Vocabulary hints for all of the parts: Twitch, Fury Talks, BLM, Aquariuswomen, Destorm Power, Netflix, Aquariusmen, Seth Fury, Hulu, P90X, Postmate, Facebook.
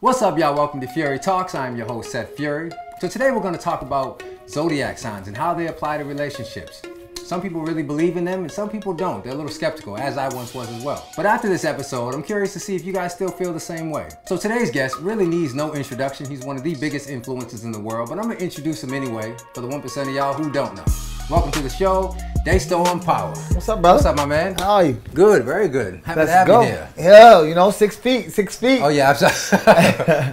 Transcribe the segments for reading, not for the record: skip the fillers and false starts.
What's up, y'all? Welcome to Fury Talks. I'm your host, Seth Fury. So today we're going to talk about zodiac signs and how they apply to relationships. Some people really believe in them and some people don't. They're a little skeptical, as I once was as well. But after this episode, I'm curious to see if you guys still feel the same way. So today's guest really needs no introduction. He's one of the biggest influencers in the world, but I'm going to introduce him anyway for the 1% of y'all who don't know. Welcome to the show, Destorm Power. What's up, brother? What's up, my man? How are you? Good, very good. Happy to have you here. Yeah, you know, 6 feet. Oh, yeah, I'm sorry.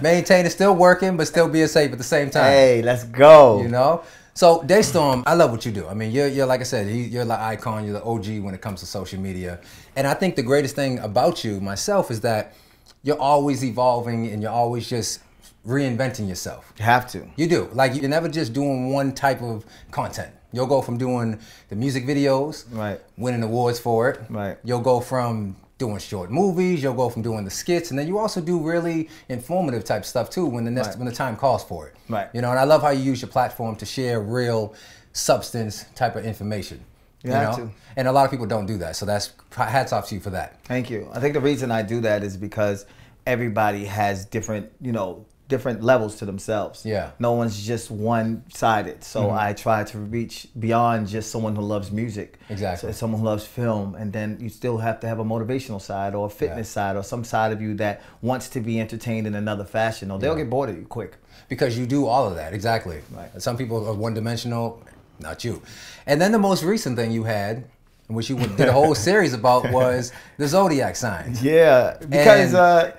Maintain it, still working, but still being safe at the same time. Hey, let's go. You know? So, Destorm, I love what you do. I mean, you're like I said, you're like icon, you're the OG when it comes to social media. And I think the greatest thing about you, myself, is that you're always evolving and you're always just reinventing yourself. You have to. You do. Like, you're never just doing one type of content. You'll go from doing the music videos, right, winning awards for it. Right. You'll go from doing short movies. You'll go from doing the skits, and then you also do really informative type stuff too when the when the time calls for it. Right. You know, and I love how you use your platform to share real substance type of information. You have to. And a lot of people don't do that, so that's hats off to you for that. Thank you. I think the reason I do that is because everybody has different, you know, different levels to themselves. Yeah. No one's just one-sided. So I try to reach beyond just someone who loves music. Exactly. So someone who loves film, and then you still have to have a motivational side or a fitness side or some side of you that wants to be entertained in another fashion, or they'll get bored of you quick. Because you do all of that, exactly. Right. Some people are one-dimensional, not you. And then the most recent thing you had, which you did a whole series about, was the zodiac signs. Yeah, because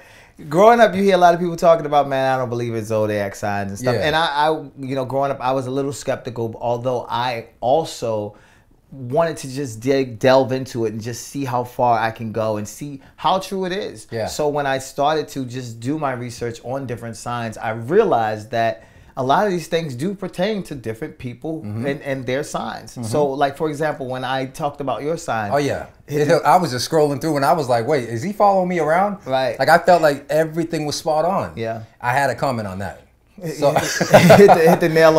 growing up, you hear a lot of people talking about, man, I don't believe in zodiac signs and stuff. Yeah. And I, you know, growing up, I was a little skeptical, although I also wanted to just delve into it and just see how far I can go and see how true it is. Yeah. So when I started to just do my research on different signs, I realized that a lot of these things do pertain to different people and their signs. So, like, for example, when I talked about your sign. Oh, yeah. I was just scrolling through and I was like, wait, is he following me around? Right. Like, I felt like everything was spot on. Yeah. I had a comment on that. So. Hit the nail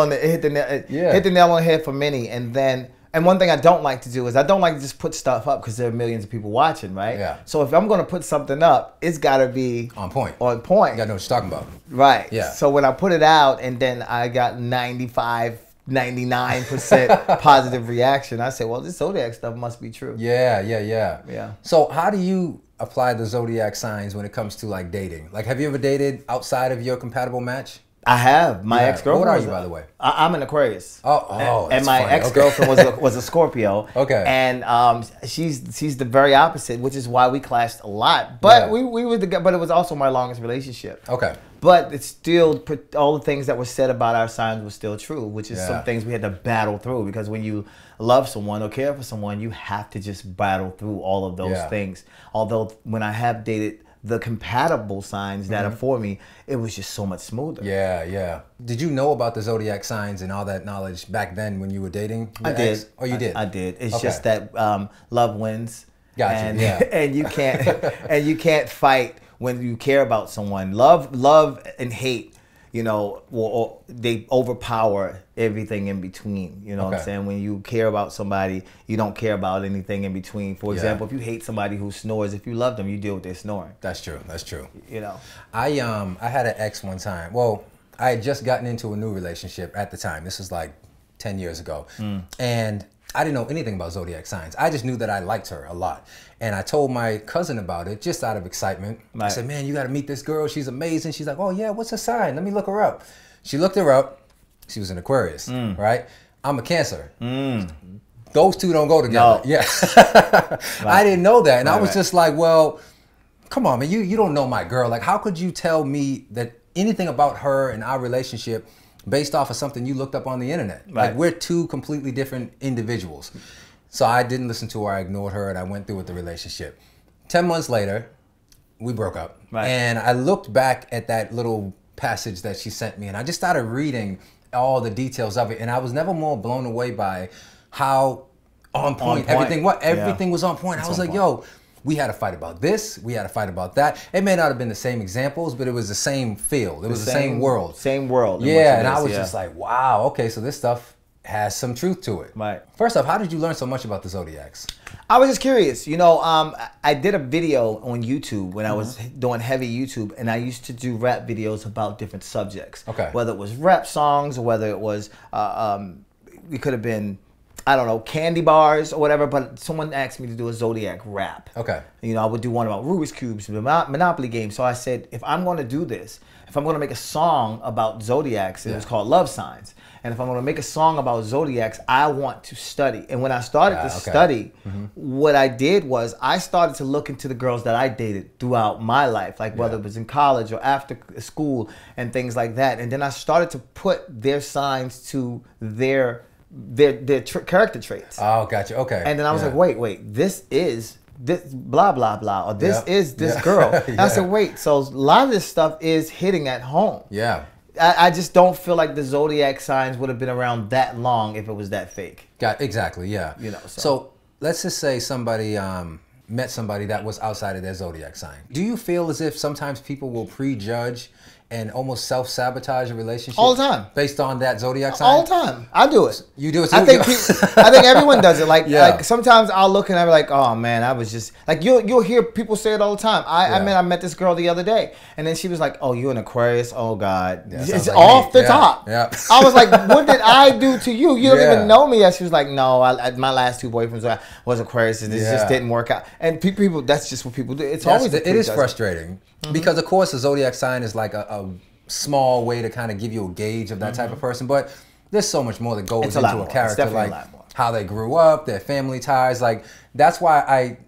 on the head for many. And then, and one thing I don't like to do is I don't like to just put stuff up because there are millions of people watching, right? Yeah. So if I'm going to put something up, it's got to be on point. On point. You got to know what you're talking about. Right. Yeah. So when I put it out and then I got 99% positive reaction, I say, well, this zodiac stuff must be true. Yeah, yeah, yeah. Yeah. So how do you apply the zodiac signs when it comes to, like, dating? Like, have you ever dated outside of your compatible match? I have. My ex-girlfriend. What are you, by the way? I'm an Aquarius. Oh, and my ex-girlfriend was a Scorpio. Okay. And she's the very opposite, which is why we clashed a lot. But we were together. But it was also my longest relationship. Okay. But it's still, all the things that were said about our signs were still true, which is some things we had to battle through, because when you love someone or care for someone, you have to just battle through all of those things. Although when I have dated the compatible signs that are for me, it was just so much smoother. Yeah, yeah. Did you know about the zodiac signs and all that knowledge back then when you were dating? I did. Oh, you did? I did. It's just that love wins. Gotcha. And, and you can't fight when you care about someone. Love and hate, you know, or they overpower everything in between. You know what I'm saying? When you care about somebody, you don't care about anything in between. For example, if you hate somebody who snores, if you love them, you deal with their snoring. That's true. That's true. You know, I had an ex one time. Well, I had just gotten into a new relationship at the time. This was like 10 years ago. And I didn't know anything about zodiac signs. I just knew that I liked her a lot. And I told my cousin about it just out of excitement. Right. I said, man, you gotta meet this girl. She's amazing. She's like, oh yeah, what's her sign? Let me look her up. She looked her up. She was an Aquarius, right? I'm a Cancer. Those two don't go together. No. Yeah. Right. I didn't know that. And I was just like, well, come on, man, you don't know my girl. Like, how could you tell me that anything about her and our relationship based off of something you looked up on the internet? Like, we're two completely different individuals. So I didn't listen to her, I ignored her, and I went through with the relationship. 10 months later, we broke up. And I looked back at that little passage that she sent me, and I just started reading all the details of it, and I was never more blown away by how on point. Everything was on point. I was like, yo, we had a fight about this, we had a fight about that. It may not have been the same examples, but it was the same field. It was the same world. Same world. Yeah, and I was just like, wow, okay, so this stuff has some truth to it. Right. First off, how did you learn so much about the zodiacs? I was just curious. You know, I did a video on YouTube when I was doing heavy YouTube, and I used to do rap videos about different subjects. Okay. Whether it was rap songs, or whether it was, it could have been, I don't know, candy bars or whatever, but someone asked me to do a Zodiac rap. Okay. You know, I would do one about Rubik's Cubes, Monopoly games. So I said, if I'm going to do this, if I'm going to make a song about Zodiacs, it was called Love Signs. And if I'm going to make a song about Zodiacs, I want to study. And when I started to study, what I did was I started to look into the girls that I dated throughout my life, like whether it was in college or after school and things like that. And then I started to put their signs to their character traits. Oh, gotcha. Okay. And then I was like, wait, this is this blah blah blah, or this is this girl. And I said, wait, so a lot of this stuff is hitting at home. Yeah. I just don't feel like the zodiac signs would have been around that long if it was that fake. Got exactly. Yeah. You know. So let's just say somebody met somebody that was outside of their zodiac sign. Do you feel as if sometimes people will prejudge and almost self-sabotage a relationship all the time based on that zodiac sign? All the time. I do it. You do it too? I think people, I think everyone does it. Like, like sometimes I'll look and I'll be like, oh man, I was just like, you'll hear people say it all the time. I met this girl the other day, and then she was like, oh, you an Aquarius? Oh God. Yeah, it's like off the top. Yeah. I was like, what did I do to you? You don't even know me yet. She was like, no, my last two boyfriends was Aquarius, and this just didn't work out. And people, that's just what people do. It's always it is frustrating because of course the zodiac sign is like a small way to kind of give you a gauge of that type of person, but there's so much more that goes into a character, like how they grew up, their family ties. Like that's why I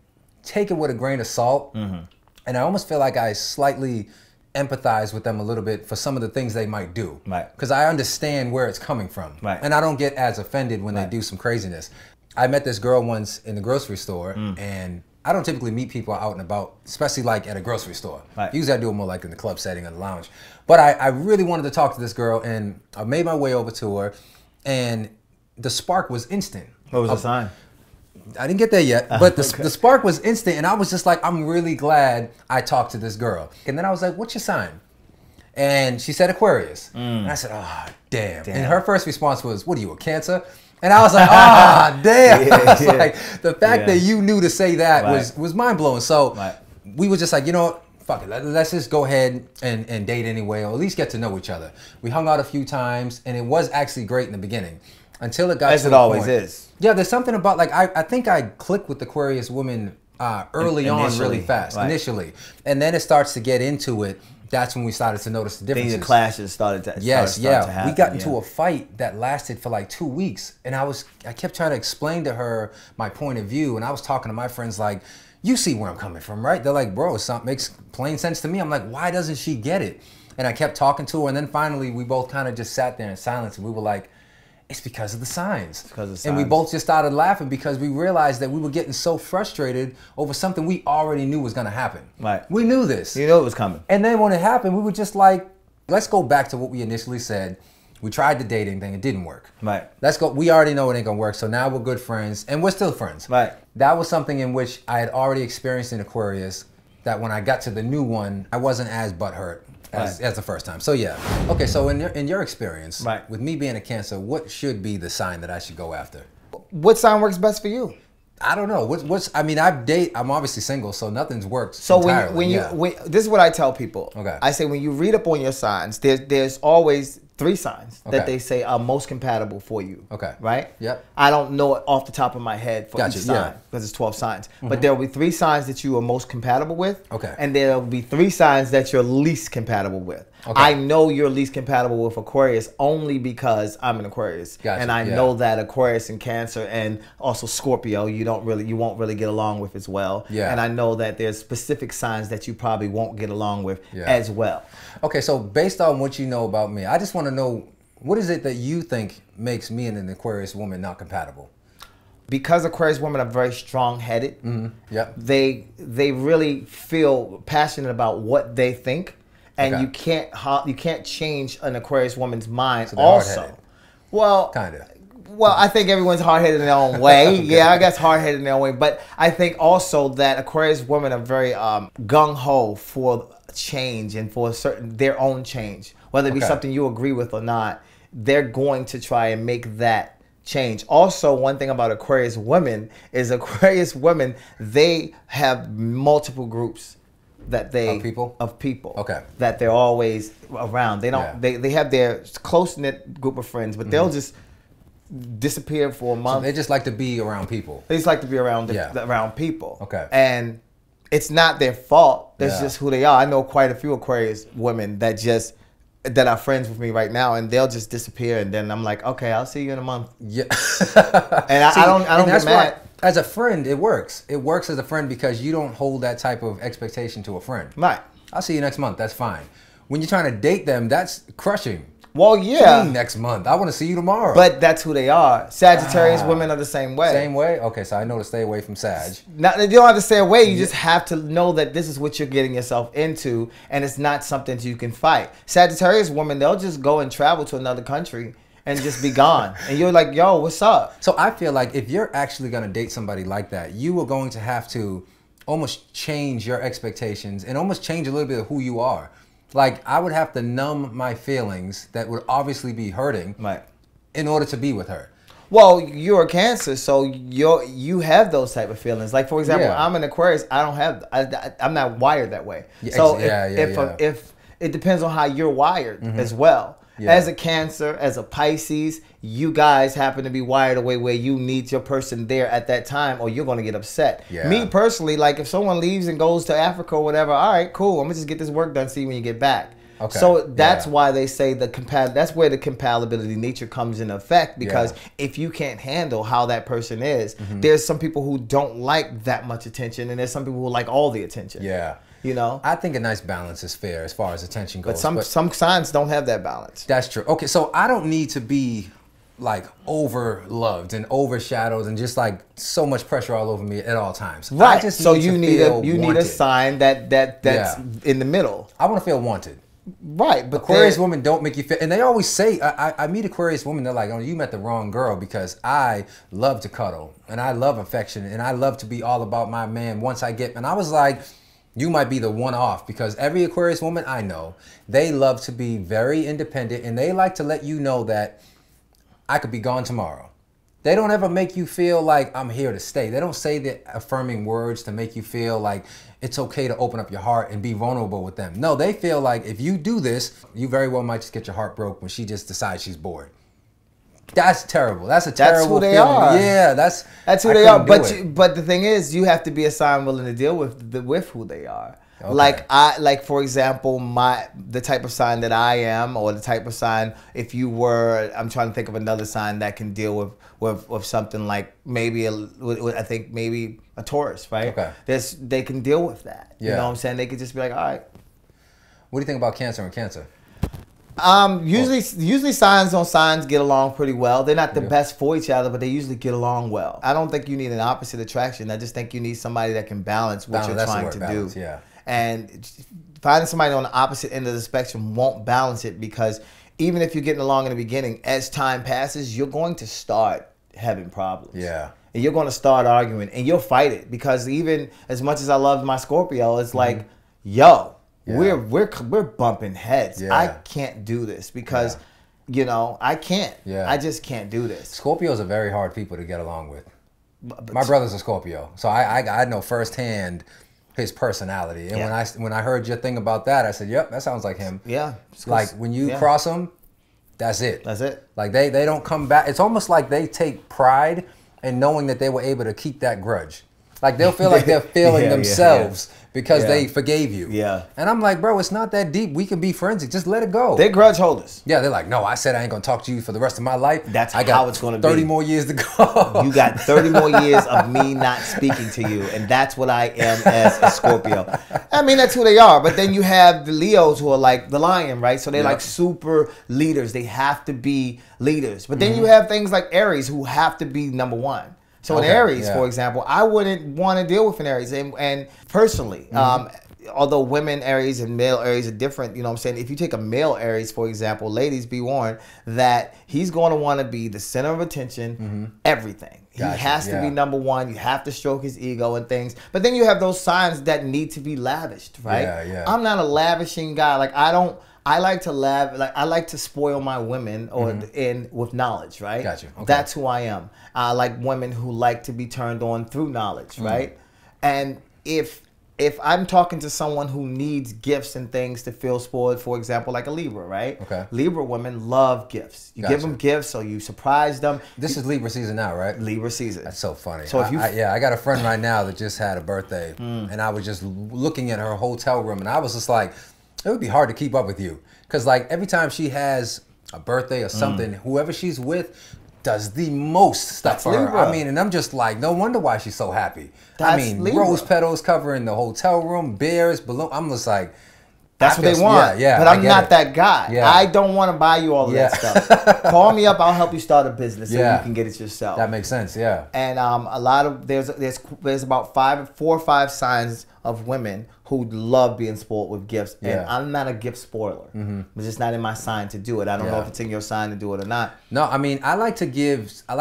take it with a grain of salt, and I almost feel like I slightly empathize with them a little bit for some of the things they might do, because I understand where it's coming from, and I don't get as offended when they do some craziness. I met this girl once in the grocery store, and I don't typically meet people out and about, especially like at a grocery store. Usually I do it more like in the club setting or the lounge. But I really wanted to talk to this girl, and I made my way over to her, and the spark was instant. What was the sign? I didn't get there yet, but the spark was instant, and I was just like, I'm really glad I talked to this girl. And then I was like, what's your sign? And she said Aquarius. And I said, oh, damn. And her first response was, what are you, a Cancer? And I was like, ah, oh, damn. Like, the fact that you knew to say that was mind-blowing. So we were just like, you know what? Fuck it. Let's just go ahead and date anyway, or at least get to know each other. We hung out a few times, and it was actually great in the beginning. Until it got to the point. As it always is. Yeah, there's something about, like, I think I clicked with Aquarius women early on really fast, initially. And then it starts to get into it. That's when we started to notice the differences. The clashes started to to happen. We got into a fight that lasted for like 2 weeks, and I kept trying to explain to her my point of view, and I was talking to my friends like, you see where I'm coming from, right? They're like, bro, it makes plain sense to me. I'm like, why doesn't she get it? And I kept talking to her, and then finally we both kind of just sat there in silence, and we were like, it's because of the signs. It's because of the signs. And we both just started laughing because we realized that we were getting so frustrated over something we already knew was gonna happen. Right. We knew this. You know it was coming. And then when it happened, we were just like, let's go back to what we initially said. We tried the dating thing, it didn't work. Right. Let's go, we already know it ain't gonna work, so now we're good friends, and we're still friends. Right. That was something in which I had already experienced in Aquarius, that when I got to the new one, I wasn't as butthurt. As the first time. So yeah. Okay, so in your experience, with me being a Cancer, what should be the sign that I should go after? What sign works best for you? I don't know. What's I mean, I'm obviously single, so nothing's worked. So entirely. when this is what I tell people. Okay. I say when you read up on your signs, there's always 3 signs that they say are most compatible for you. Okay. Right? Yep. I don't know it off the top of my head for each sign because it's 12 signs. But there will be 3 signs that you are most compatible with. Okay. And there will be 3 signs that you're least compatible with. Okay. I know you're least compatible with Aquarius only because I'm an Aquarius. Gotcha. And I know that Aquarius and Cancer and also Scorpio, you won't really get along with as well. Yeah. And I know that there's specific signs that you probably won't get along with as well. Okay, so based on what you know about me, I just want to know, what is it that you think makes me and an Aquarius woman not compatible? Because Aquarius women are very strong-headed, they really feel passionate about what they think, and you can't change an Aquarius woman's mind. So also, well, kind of. Well, I think everyone's hard-headed in their own way. Yeah, I guess hard-headed in their own way, but I think also that Aquarius women are very gung-ho for change and for their own change. Whether it be something you agree with or not, they're going to try and make that change. Also, one thing about Aquarius women is Aquarius women, they have multiple groups that they of people okay, that they're always around. They don't they have their close-knit group of friends, but they'll just disappear for a month. So they just like to be around people. They just like to be around around people. Okay. And it's not their fault. That's just who they are. I know quite a few Aquarius women that just that are friends with me right now, and they'll just disappear, and then I'm like, okay, I'll see you in a month. Yeah. And I don't get mad. As a friend, it works. It works as a friend because you don't hold that type of expectation to a friend. Right. I'll see you next month. That's fine. When you're trying to date them, that's crushing. Well, yeah. Next month. I want to see you tomorrow. But that's who they are. Sagittarius women are the same way. Same way? Okay, so I know to stay away from Sag. Now, you don't have to stay away. You just have to know that this is what you're getting yourself into, and it's not something that you can fight. Sagittarius women, they'll just go and travel to another country and just be gone. And you're like, yo, what's up? So I feel like if you're actually going to date somebody like that, you are going to have to almost change your expectations and almost change a little bit of who you are. Like, I would have to numb my feelings that would obviously be hurting in order to be with her. Well, you're a Cancer, so you have those type of feelings. Like, for example, I'm an Aquarius. I don't have, I'm not wired that way. So if it depends on how you're wired as well. Yeah. As a Cancer, as a Pisces, you guys happen to be wired away where you need your person there at that time, or you're going to get upset. Yeah. Me personally, like if someone leaves and goes to Africa or whatever, all right, cool. I'm going to just get this work done. See you when you get back. Okay. So that's why they say that's where the compatibility nature comes into effect, because if you can't handle how that person is, there's some people who don't like that much attention, and there's some people who like all the attention. Yeah. You know, I think a nice balance is fair as far as attention goes. But some signs don't have that balance. That's true. Okay, so I don't need to be like over loved and overshadowed and just like so much pressure all over me at all times. Right. I just need a sign that's in the middle. I want to feel wanted. Right. But Aquarius women don't make you feel, and they always say, I meet Aquarius women, they're like, oh, you met the wrong girl, because I love to cuddle and I love affection and I love to be all about my man once I get, and I was like, you might be the one-off, because every Aquarius woman I know, they love to be very independent, and they like to let you know that I could be gone tomorrow. They don't ever make you feel like I'm here to stay. They don't say the affirming words to make you feel like it's okay to open up your heart and be vulnerable with them. No, they feel like if you do this, you very well might just get your heart broke when she just decides she's bored. That's terrible. That's a terrible feeling. That's who they are. Yeah, that's who they are. But the thing is, you have to be a sign willing to deal with who they are. Okay. Like for example, the type of sign that I am, or the type of sign if you were, I'm trying to think of another sign that can deal with something like maybe I think maybe a Taurus, right? Okay. They can deal with that. Yeah. You know what I'm saying? They could just be like, all right. What do you think about Cancer and Cancer? Usually signs on signs get along pretty well. They're not the best for each other, but they usually get along well. I don't think you need an opposite attraction. I just think you need somebody that can balance what you're trying to do. Yeah. And finding somebody on the opposite end of the spectrum won't balance it, because even if you're getting along in the beginning, as time passes, you're going to start having problems. Yeah. And you're going to start arguing, and you'll fight it, because even as much as I love my Scorpio, it's like, yo, yeah. We're bumping heads. Yeah. I can't do this, because you know, I can't. Yeah. I just can't do this. Scorpios are very hard people to get along with. But my brother's a Scorpio, so I know firsthand his personality. And when I heard your thing about that, I said, "Yep, that sounds like him." Yeah. Like when you cross them, that's it. That's it. Like they don't come back. It's almost like they take pride in knowing that they were able to keep that grudge. Like they'll feel like they're feeling themselves because they forgave you. Yeah. And I'm like, bro, it's not that deep. We can be forensic. Just let it go. They're grudge holders. Yeah, they're like, no, I said I ain't going to talk to you for the rest of my life. That's how it's going to be. 30 more years to go. You got 30 more years of me not speaking to you. And that's what I am as a Scorpio. I mean, that's who they are. But then you have the Leos, who are like the lion, right? So they're like super leaders. They have to be leaders. But then you have things like Aries, who have to be number one. So an Aries, for example, I wouldn't want to deal with an Aries. And personally, although women Aries and male Aries are different, you know what I'm saying? If you take a male Aries, for example, ladies, be warned that he's going to want to be the center of attention, everything. Gotcha. He has to be number one. You have to stroke his ego and things. But then you have those signs that need to be lavished, right? Yeah, yeah. I'm not a lavishing guy. Like, I don't... I like to laugh, like I like to spoil my women or with knowledge, right? Gotcha. Okay. That's who I am. I like women who like to be turned on through knowledge, right? And if I'm talking to someone who needs gifts and things to feel spoiled, for example, like a Libra, right? Okay. Libra women love gifts. You give them gifts or you surprise them. This is Libra season now, right? Libra season. That's so funny. So if you I got a friend right now that just had a birthday and I was just looking at her hotel room and I was just like, it would be hard to keep up with you. Because like every time she has a birthday or something, whoever she's with does the most stuff for her. I mean, and I'm just like, no wonder why she's so happy. That's Libra. Rose petals covering the hotel room, bears, balloons. I'm just like, that's what they want. Yeah, yeah, but I'm not that guy. Yeah. I don't want to buy you all of that stuff. Call me up. I'll help you start a business so you can get it yourself. That makes sense. Yeah. And a lot of there's about four or five signs of women who love being spoiled with gifts. And I'm not a gift spoiler. It's just not in my sign to do it. I don't know if it's in your sign to do it or not. No, I mean, I like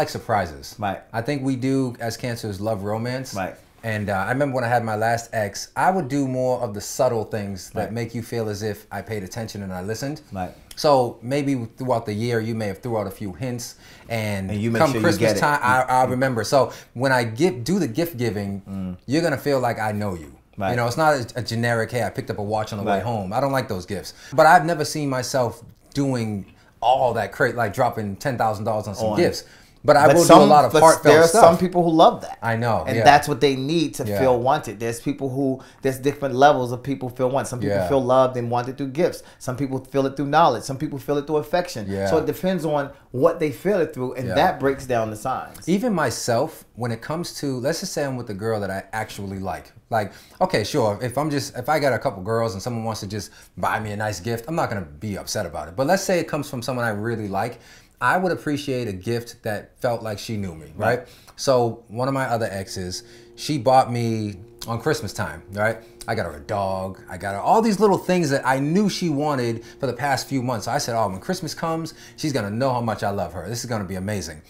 surprises. Right. I think we do, as Cancers, love romance. Right. And I remember when I had my last ex, I would do more of the subtle things that make you feel as if I paid attention and I listened. Right. So maybe throughout the year, you may have threw out a few hints, and you come Christmas time, I remember. So when I do the gift giving, you're gonna feel like I know you. Right. You know, it's not a generic, hey, I picked up a watch on the way home. I don't like those gifts. But I've never seen myself doing all that crazy, like dropping $10,000 on some gifts. But I will do a lot of heartfelt stuff. There are some people who love that. I know. And that's what they need to feel wanted. There's people who, there's different levels of people feel wanted. Some people feel loved and wanted through gifts. Some people feel it through knowledge. Some people feel it through affection. So it depends on what they feel it through, and that breaks down the signs. Even myself, when it comes to, let's just say I'm with a girl that I actually like. Like, okay, sure, if I got a couple girls and someone wants to just buy me a nice gift, I'm not gonna be upset about it. But let's say it comes from someone I really like, I would appreciate a gift that felt like she knew me, right? So one of my other exes, she bought me on Christmas time, right? I got her a dog, I got her all these little things that I knew she wanted for the past few months. So I said, oh, when Christmas comes, she's gonna know how much I love her. This is gonna be amazing.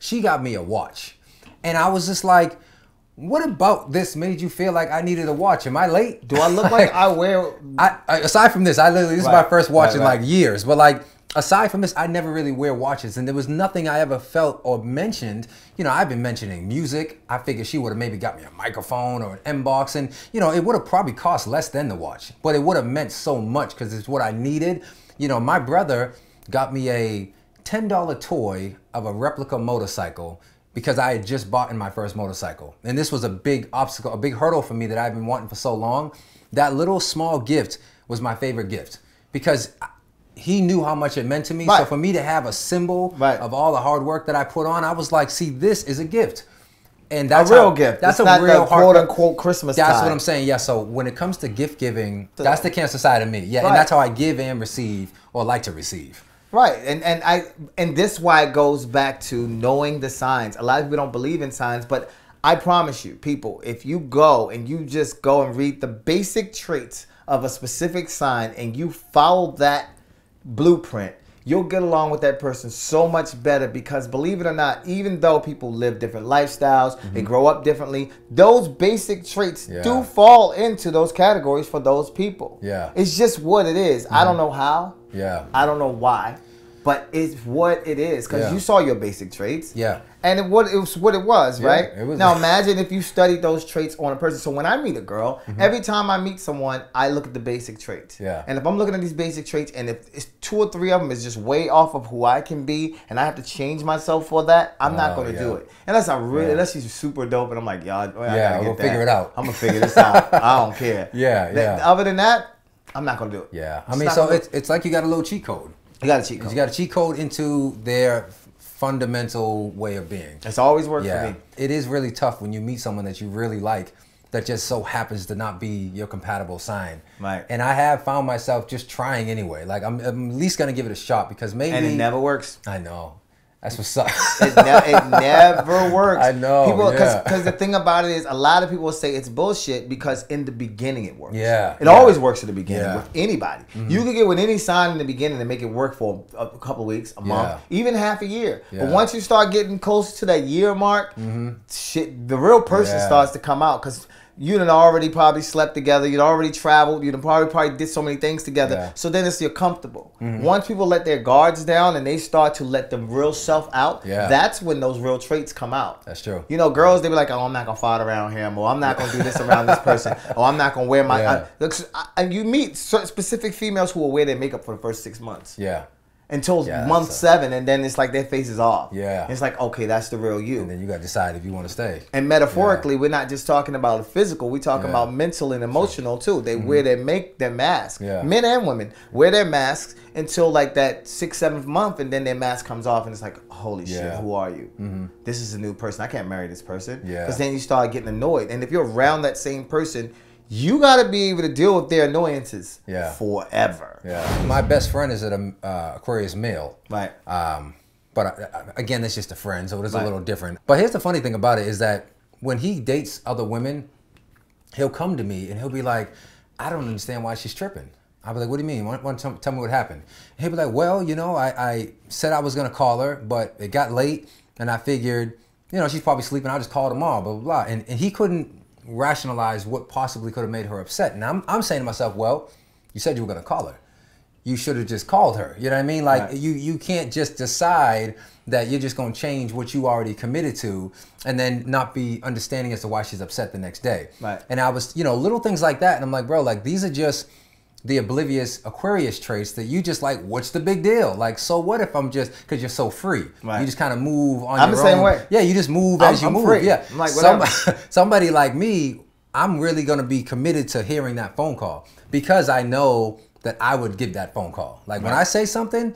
She got me a watch. And I was just like, what about this made you feel like I needed a watch? Am I late? Do I look like I wear? Aside from this, I literally, this is my first watch in like years, but like, aside from this, I never really wear watches, and there was nothing I ever felt or mentioned. You know, I've been mentioning music. I figured she would have maybe got me a microphone or an inbox, and you know, it would have probably cost less than the watch, but it would have meant so much because it's what I needed. You know, my brother got me a $10 toy of a replica motorcycle because I had just bought in my first motorcycle, and this was a big obstacle, a big hurdle for me that I've been wanting for so long. That little small gift was my favorite gift because he knew how much it meant to me. So for me to have a symbol of all the hard work that I put on, I was like, see, this is a gift. And that's a real gift. That's a real quote unquote Christmas gift. That's what I'm saying. Yeah. So when it comes to gift giving, that's the Cancer side of me. Yeah. And that's how I give and receive, or like to receive. Right. And this why it goes back to knowing the signs. A lot of people don't believe in signs, but I promise you, people, if you go and you just go and read the basic traits of a specific sign and you follow that blueprint, you'll get along with that person so much better, because believe it or not, even though people live different lifestyles, they grow up differently, those basic traits do fall into those categories for those people. Yeah. It's just what it is. I don't know how. Yeah. I don't know why. But it's what it is, because you saw your basic traits. Yeah. And it was what it was, right? It was. Now imagine if you studied those traits on a person. So when I meet a girl, every time I meet someone, I look at the basic traits. Yeah. And if I'm looking at these basic traits, and if it's 2 or 3 of them is just way off of who I can be, and I have to change myself for that, I'm not going to do it. Unless I really, unless she's super dope, and I'm like, y'all, we'll figure it out. I'm gonna figure this out. I don't care. Yeah. Other than that, I'm not gonna do it. Yeah. I mean, so it's like you got a little cheat code. You got a cheat code. You got a cheat code into their fundamental way of being. It's always worked for me. It is really tough when you meet someone that you really like that just so happens to not be your compatible sign. Right. And I have found myself just trying anyway. Like, I'm at least going to give it a shot, because maybe... And it never works. I know. That's what sucks. It never works. I know. Because the thing about it is, a lot of people say it's bullshit because in the beginning it works. Yeah. It always works in the beginning with anybody. You can get with any sign in the beginning and make it work for a couple weeks, a month, even half a year. Yeah. But once you start getting closer to that year mark, shit, the real person starts to come out, because you'd have already probably slept together. You'd already traveled. You'd have probably did so many things together. Yeah. So then you're comfortable. Mm-hmm. Once people let their guards down and they start to let them real self out, yeah, that's when those real traits come out. That's true. You know, girls, they be like, oh, I'm not going to fight around him, or I'm not going to do this around this person, or I'm not going to wear my... Yeah. And you meet specific females who will wear their makeup for the first 6 months. Yeah. Until month 7, and then it's like their face is off. Yeah. It's like, okay, that's the real you. And then you got to decide if you want to stay. And metaphorically, yeah, we're not just talking about the physical. We're talking, yeah, about mental and emotional, too. They wear their mask. Yeah. Men and women wear their masks until like that 6th, 7th month, and then their mask comes off, and it's like, holy shit, who are you? This is a new person. I can't marry this person. Yeah. Because then you start getting annoyed. And if you're around that same person, you gotta be able to deal with their annoyances forever. Yeah. My best friend is an Aquarius male. Right. But again, that's just a friend, so it is a little different. But here's the funny thing about it is that when he dates other women, he'll come to me and he'll be like, I don't understand why she's tripping. I'll be like, what do you mean? Tell me what happened. And he'll be like, well, you know, I said I was gonna call her, but it got late and I figured, you know, she's probably sleeping. I'll just call her tomorrow, blah, blah, blah. And he couldn't rationalize what possibly could have made her upset. And I'm saying to myself, well, you said you were gonna call her. You should have just called her. You know what I mean? Like, you can't just decide that you're just gonna change what you already committed to and then not be understanding as to why she's upset the next day. Right. And I was, you know, little things like that. And I'm like, bro, like these are just the oblivious Aquarius traits that you just like, what's the big deal? Like, so what if I'm just, because you're so free. Right. You just kind of move on your own. I'm the same way. Yeah, you just move as you move. Free. Yeah. I'm like, whatever. Somebody like me, I'm really going to be committed to hearing that phone call because I know that I would give that phone call. Like when I say something,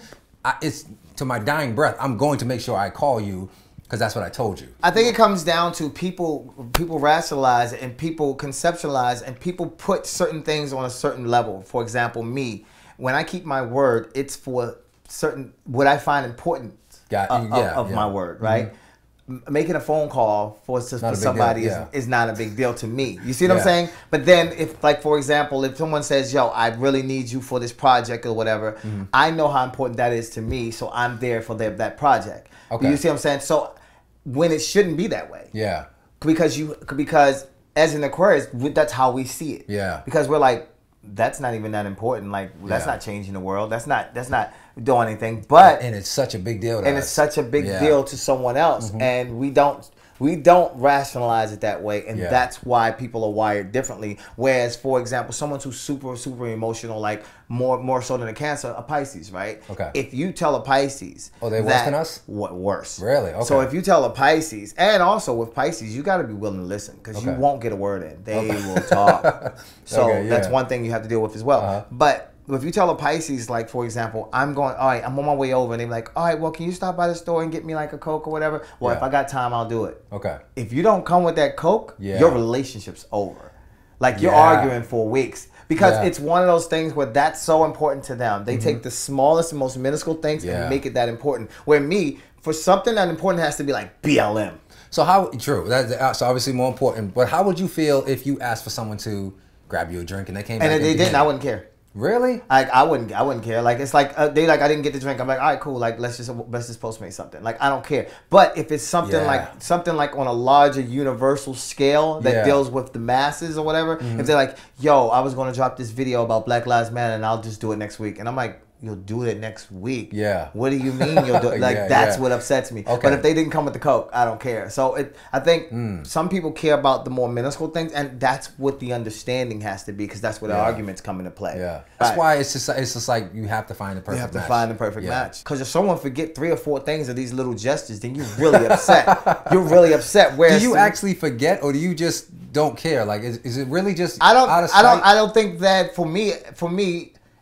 it's to my dying breath, I'm going to make sure I call you because that's what I told you. I think it comes down to people rationalize and people conceptualize and people put certain things on a certain level. For example, me, when I keep my word, it's for certain what I find important of my word, right? Making a phone call for somebody is not a big deal to me. You see what I'm saying? But then if, like, for example, if someone says, yo, I really need you for this project or whatever, I know how important that is to me, so I'm there for that project. Okay. You see what I'm saying? So when it shouldn't be that way. Yeah. Because as an Aquarius, that's how we see it. Yeah. Because we're like, that's not even that important. Like, that's not changing the world. That's not doing anything. But and it's such a big deal to us. And it's such a big deal to someone else. And we don't rationalize it that way. And that's why people are wired differently. Whereas, for example, someone who's super, super emotional, like more so than a Cancer, a Pisces, right? Okay. If you tell a Pisces... Oh, they're worse than us? Worse. Really? Okay. So if you tell a Pisces, and also with Pisces, you got to be willing to listen because you won't get a word in. They will talk. So that's one thing you have to deal with as well. But... if you tell a Pisces, like, for example, all right, I'm on my way over, and they're like, all right, well, can you stop by the store and get me like a Coke or whatever? Well, if I got time, I'll do it. Okay. If you don't come with that Coke, your relationship's over. Like, you're arguing for weeks because it's one of those things where that's so important to them. They take the smallest and most minuscule things and make it that important. Where me, for something that important has to be like BLM. So how, true, that's obviously more important, but how would you feel if you asked for someone to grab you a drink and they came back and they didn't? I wouldn't care. Really? Like, I wouldn't care. Like, it's like they like, I didn't get the drink. I'm like, all right, cool. Like, let's just Postmate something. Like, I don't care. But if it's something like on a larger universal scale that deals with the masses or whatever, if they're like, yo, I was gonna drop this video about Black Lives Matter and I'll just do it next week, and I'm like, you'll do it next week. Yeah. What do you mean you'll do it? Like, that's what upsets me. Okay. But if they didn't come with the Coke, I don't care. So I think some people care about the more minuscule things, and that's what the understanding has to be, because that's where the arguments come into play. Yeah. That's why it's just like you have to find the perfect match. You have to find the perfect match. Because if someone forget 3 or 4 things of these little gestures, then you're really upset. You're really upset. Whereas, do you actually forget, or do you just don't care? Like, is it really just out of sight? I don't think that for me.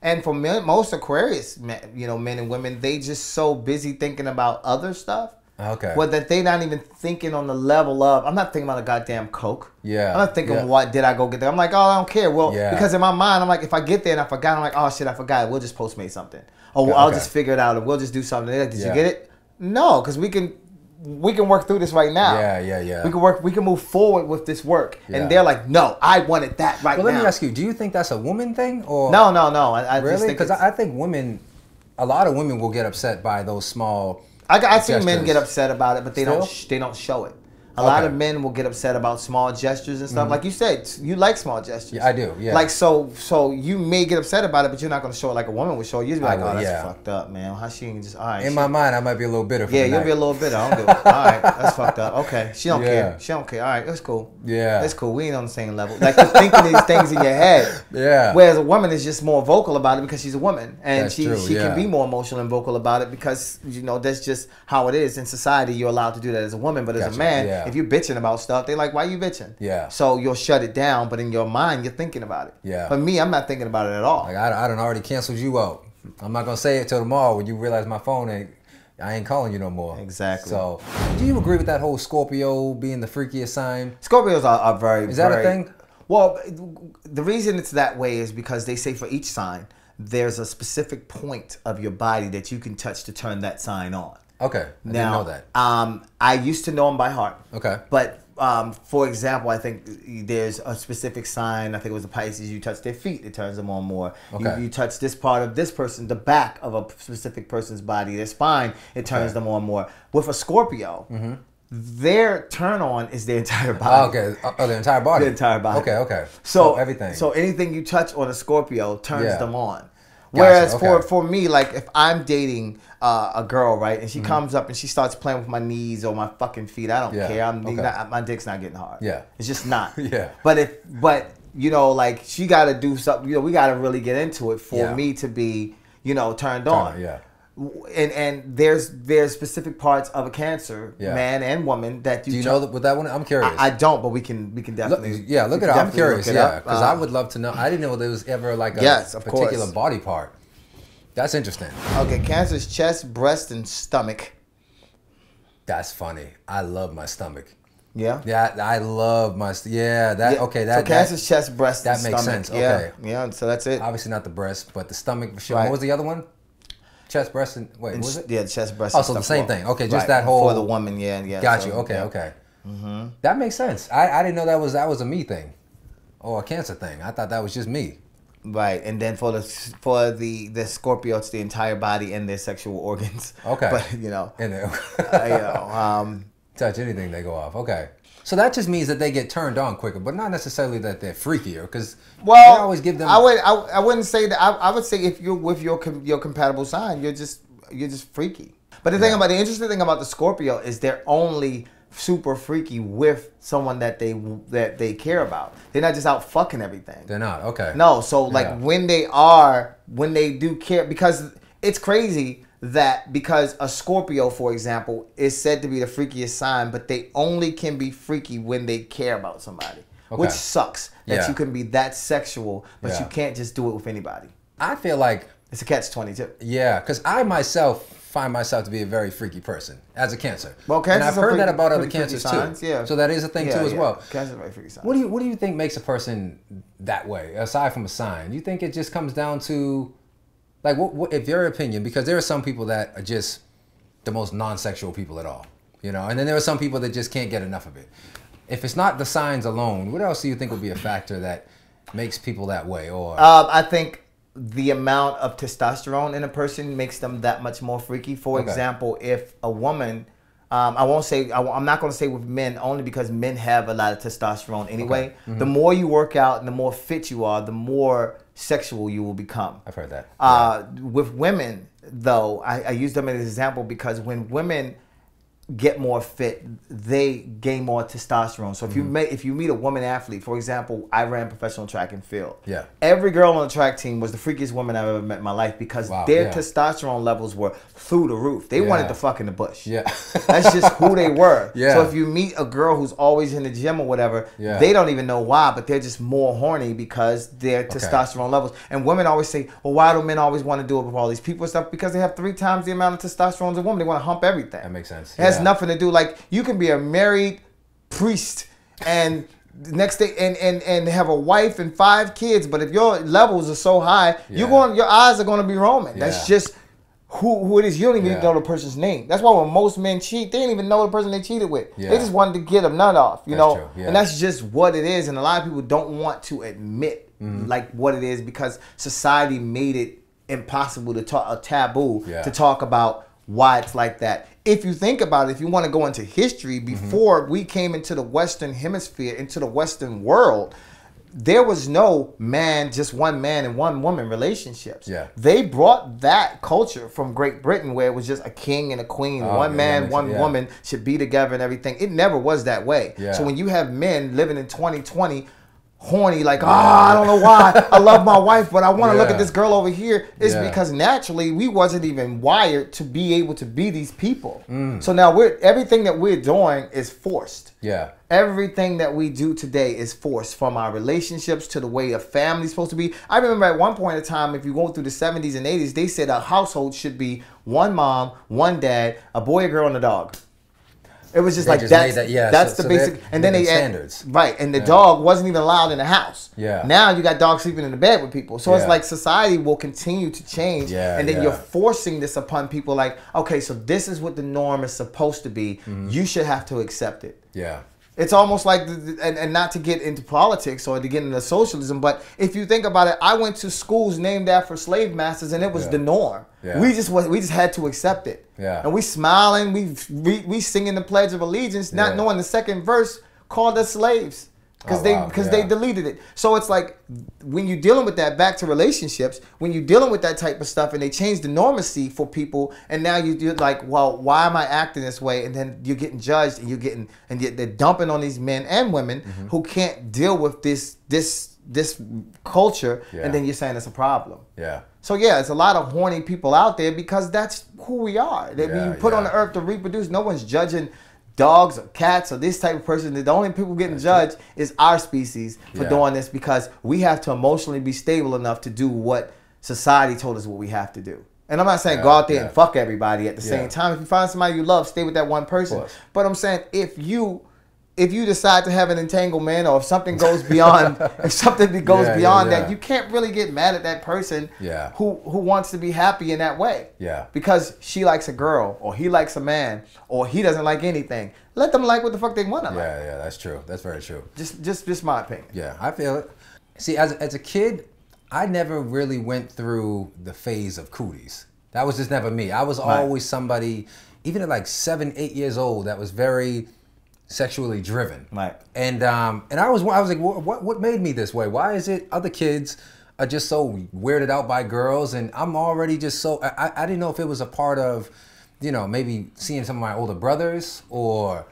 And for most Aquarius, men and women, they just so busy thinking about other stuff. Okay. Well, that they're not even thinking on the level of, I'm not thinking about a goddamn Coke. Yeah. I'm not thinking, what did I go get there? I'm like, oh, I don't care. Well, because in my mind, I'm like, if I get there and I forgot, I'm like, oh, shit, I forgot. We'll just Postmate something. Or I'll just figure it out. Or we'll just do something. They're like, did you get it? No, because we can work through this right now. Yeah. We can move forward with this work. Yeah. And they're like, no, I wanted that right now. Well, let me ask you, do you think that's a woman thing? Or No. I really? Because I think women, a lot of women will get upset by those small gestures. I've seen men get upset about it, but they don't show it. A lot of men will get upset about small gestures and stuff. Like you said, you like small gestures. Yeah, I do. Yeah. Like so you may get upset about it, but you're not going to show it like a woman would show. You'd be like, oh, that's fucked up, man. How she can just in my mind, I might be a little bitter. Yeah, you'll be a little bitter. I don't give a fuck. All right, that's fucked up. Okay, she don't care. She don't care. All right, that's cool. Yeah, that's cool. We ain't on the same level. Like you're thinking these things in your head. Yeah. Whereas a woman is just more vocal about it because she's a woman, and that's she can be more emotional and vocal about it because you know that's just how it is in society. You're allowed to do that as a woman, but as a man. Yeah. If you're bitching about stuff, they're like, why you bitching? Yeah. So you'll shut it down, but in your mind, you're thinking about it. Yeah. For me, I'm not thinking about it at all. Like, I done already canceled you out. I'm not going to say it till tomorrow when you realize my phone ain't, I ain't calling you no more. Exactly. So, do you agree with that whole Scorpio being the freakiest sign? Scorpios are very, is that a thing? Well, the reason it's that way is because they say for each sign, there's a specific point of your body that you can touch to turn that sign on. Okay, I didn't know that. I used to know them by heart. Okay. But, for example, I think there's a specific sign, I think it was the Pisces, you touch their feet, it turns them on more. Okay. You touch this part of this person, the back of a specific person's body, their spine, it turns them on more. With a Scorpio, their turn on is their entire body. Oh, okay. Oh, the entire body? The entire body. Okay, okay. So everything. So anything you touch on a Scorpio turns them on. Whereas for me, like if I'm dating a girl, right, and she comes up and she starts playing with my knees or my fucking feet, I don't care. My dick's not getting hard. Yeah, it's just not. But you know, like she got to do something. You know, we got to really get into it for me to be, you know, turned on. Yeah. And there's specific parts of a Cancer man and woman that you know with that one. I'm curious. I don't, but we can definitely look it up. I'm curious. Yeah, because I would love to know. I didn't know there was ever like a particular body part. That's interesting. Okay, Cancer's chest, breast, and stomach. That's funny. I love my stomach. Yeah. Yeah, I love my So Cancer's chest, breast, and stomach. That makes sense. Okay. Yeah. So that's it. Obviously not the breast, but the stomach. Sure. What was the other one? Chest, breast, and wait, what was it? Yeah, chest, breast. Oh, so the same thing. Okay, just that whole for the woman. Yeah. Got you. Okay, okay. That makes sense. I didn't know that was a me thing, or a Cancer thing. I thought that was just me. Right, and then for the Scorpio, it's the entire body and their sexual organs. Okay, but you know, touch anything, they go off. Okay. So that just means that they get turned on quicker, but not necessarily that they're freakier. Because I always give them. I wouldn't say that. I would say if you're with your compatible sign, you're just freaky. But the thing about the interesting thing about the Scorpio is they're only super freaky with someone that they care about. They're not just out fucking everything. They're not No. So like when they do care, because it's crazy. That because a Scorpio, for example, is said to be the freakiest sign, but they only can be freaky when they care about somebody, which sucks that you can be that sexual, but you can't just do it with anybody. I feel like it's a catch-22. Yeah, because I myself find myself to be a very freaky person as a Cancer. Well, Cancer's, and I've heard that about other Cancers too. Yeah. So that is a thing too as well. Cancer's a very freaky sign. What do you think makes a person that way aside from a sign? You think it just comes down to like, what, if your opinion, because there are some people that are just the most non-sexual people at all, you know, and then there are some people that just can't get enough of it. If it's not the signs alone, what else do you think would be a factor that makes people that way? Or I think the amount of testosterone in a person makes them that much more freaky. For example, if a woman, I'm not going to say with men only because men have a lot of testosterone anyway. The more you work out and the more fit you are, the more sexual you will become. I've heard that. With women, though, I use them as an example because when women get more fit, they gain more testosterone. So if you meet a woman athlete, for example, I ran professional track and field. Yeah. Every girl on the track team was the freakiest woman I've ever met in my life because their testosterone levels were through the roof. They wanted to fuck in the bush. Yeah. That's just who they were. Yeah. So if you meet a girl who's always in the gym or whatever, they don't even know why, but they're just more horny because their testosterone levels. And women always say, well, why do men always want to do it with all these people and stuff? Because they have 3 times the amount of testosterone as a woman. They want to hump everything. That makes sense. It has nothing to do. Like you can be a married priest and next day and have a wife and 5 kids, but if your levels are so high, your eyes are going to be roaming. That's just who it is. You don't even know the person's name. That's why when most men cheat, they didn't even know the person they cheated with. They just wanted to get a nut off, you know. And that's just what it is, and a lot of people don't want to admit like what it is because society made it impossible to talk, a taboo to talk about why it's like that. if you think about it, if you want to go into history, before we came into the Western Hemisphere, into the Western world, there was no man, just one man and one woman relationships. Yeah. They brought that culture from Great Britain, where it was just a king and a queen, one man, one woman should be together and everything. It never was that way. Yeah. So when you have men living in 2020, horny, like, I don't know why, I love my wife, but I want to look at this girl over here. It's because naturally we wasn't even wired to be able to be these people. So now everything that we're doing is forced. Yeah. Everything that we do today is forced, from our relationships to the way a family's supposed to be. I remember at one point in time, if you go through the 70s and 80s, they said a household should be one mom, one dad, a boy, a girl, and a dog. It was just they like just that's, that, yeah, that's so, the so basic, and then they standards, right? And the dog wasn't even allowed in the house. Yeah. Now you got dogs sleeping in the bed with people, so it's like society will continue to change, and then you're forcing this upon people. Like, okay, so this is what the norm is supposed to be. You should have to accept it. Yeah. It's almost like, and not to get into politics or to get into socialism, but if you think about it, I went to schools named after slave masters, and it was the norm. Yeah. We just had to accept it. Yeah. And we smiling, we singing the Pledge of Allegiance, not knowing the second verse called us slaves, because they deleted it. So it's like, when you're dealing with that, back to relationships, when you're dealing with that type of stuff and they change the normacy for people, and now you're like, well, why am I acting this way? And then you're getting judged, and they're dumping on these men and women who can't deal with this culture, and then you're saying it's a problem. Yeah. So yeah, it's a lot of horny people out there, because that's who we are. That we put on the earth to reproduce. No one's judging dogs or cats or this type of person. The only people getting judged is our species for doing this, because we have to emotionally be stable enough to do what society told us what we have to do. And I'm not saying go out there and fuck everybody at the same time. If you find somebody you love, stay with that one person. But I'm saying, if you decide to have an entanglement, or if something goes beyond that, you can't really get mad at that person who wants to be happy in that way. Yeah. Because she likes a girl, or he likes a man, or he doesn't like anything. Let them like what the fuck they want to like. Yeah, that's true. That's very true. Just my opinion. Yeah, I feel it. See, as a kid, I never really went through the phase of cooties. That was just never me. I was always somebody, even at like 7, 8 years old, that was very sexually driven, right? And I was like, what made me this way? Why is it other kids are just so weirded out by girls, and I'm already just so I didn't know if it was a part of, you know, maybe seeing some of my older brothers, or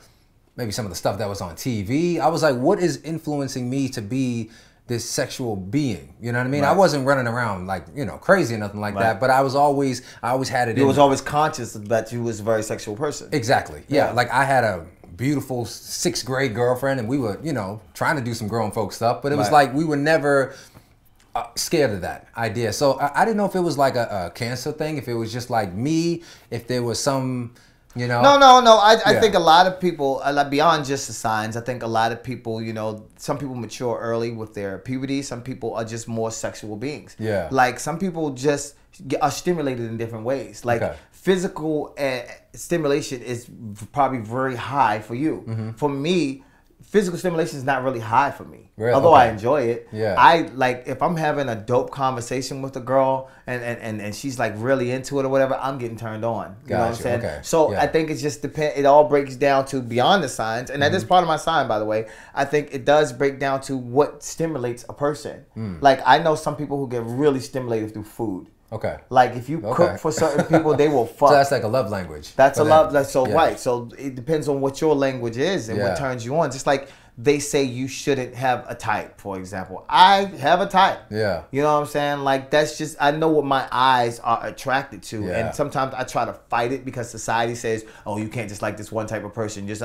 maybe some of the stuff that was on TV. I was like, what is influencing me to be this sexual being? You know what I mean? Right. I wasn't running around like, you know, crazy or nothing like that, but I always had it. You was always conscious that you was a very sexual person. Exactly. Yeah. Like I had a beautiful 6th grade girlfriend, and we were, you know, trying to do some grown folk stuff, but it was like we were never scared of that idea. So I didn't know if it was like a cancer thing, if it was just like me, if there was some, you know. No. I think a lot of people, beyond just the signs, I think a lot of people, you know, some people mature early with their puberty. Some people are just more sexual beings. Yeah. Like some people just are stimulated in different ways. Like physical stimulation is probably very high for you. For me, physical stimulation is not really high for me. Really? Although I enjoy it. Yeah. I like, if I'm having a dope conversation with a girl and she's like really into it or whatever, I'm getting turned on. You know what I'm saying? Okay. So I think it's just it all breaks down to beyond the signs. And that is part of my sign, by the way. I think it does break down to what stimulates a person. Like I know some people who get really stimulated through food. Okay. Like if you cook for certain people, they will fuck. So that's like a love language. That's a love. That's so right. So it depends on what your language is and what turns you on. Just like they say you shouldn't have a type, for example. I have a type. Yeah. You know what I'm saying? Like that's just, I know what my eyes are attracted to, and sometimes I try to fight it because society says, "Oh, you can't just like this one type of person." Just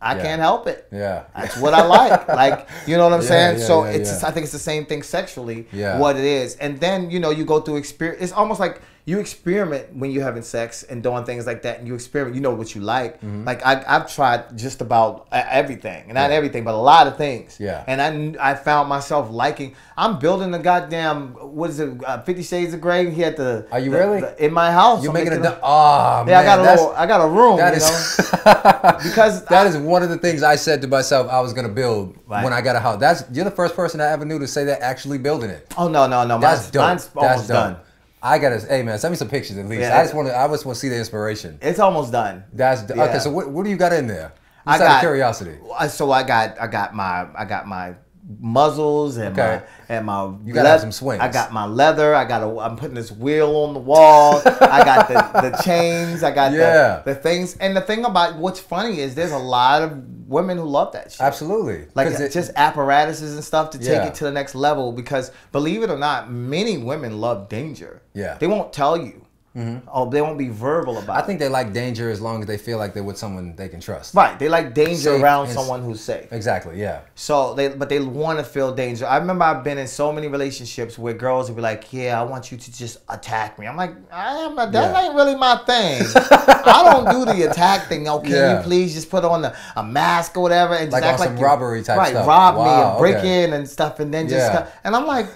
I can't help it. Yeah. That's what I like. Like, you know what I'm saying? Yeah, so it's I think it's the same thing sexually, what it is. And then, you know, you go through experience. It's almost like you experiment when you're having sex and doing things like that, and you experiment, you know what you like. Like I've tried just about everything, and not everything, but a lot of things. Yeah. And I found myself liking, I'm building a goddamn, what is it, 50 Shades of Grey here at the- Are you really? In my house. You're making a, oh man. Yeah, I got a room, that you know? Because that is one of the things I said to myself I was gonna build when I got a house. You're the first person I ever knew to say that actually building it. Oh no. That's dope. Mine's almost done. I gotta, hey man, send me some pictures at least. Yeah, I just want to see the inspiration. It's almost done. That's yeah. Okay. So what do you got in there? Just out of curiosity. So I got my muzzles and okay. my you gotta have some swings. I got my leather. I'm putting this wheel on the wall. I got the chains. I got yeah. the things. And the thing about what's funny is there's a lot of women who love that shit. Absolutely, like just apparatuses and stuff to yeah. take it to the next level. Because believe it or not, many women love danger. Yeah, they won't tell you. Mm-hmm. Oh, they won't be verbal about it. I think they like danger as long as they feel like they're with someone they can trust. Right. They like danger around someone who's safe. Exactly, yeah. So but they want to feel danger. I remember I've been in so many relationships where girls would be like, yeah, I want you to just attack me. I'm like, that ain't really my thing. I don't do the attack thing. Oh, can you please just put on a mask or whatever and just like act on some robbery type stuff. Right, rob me and break in and stuff and then just and I'm like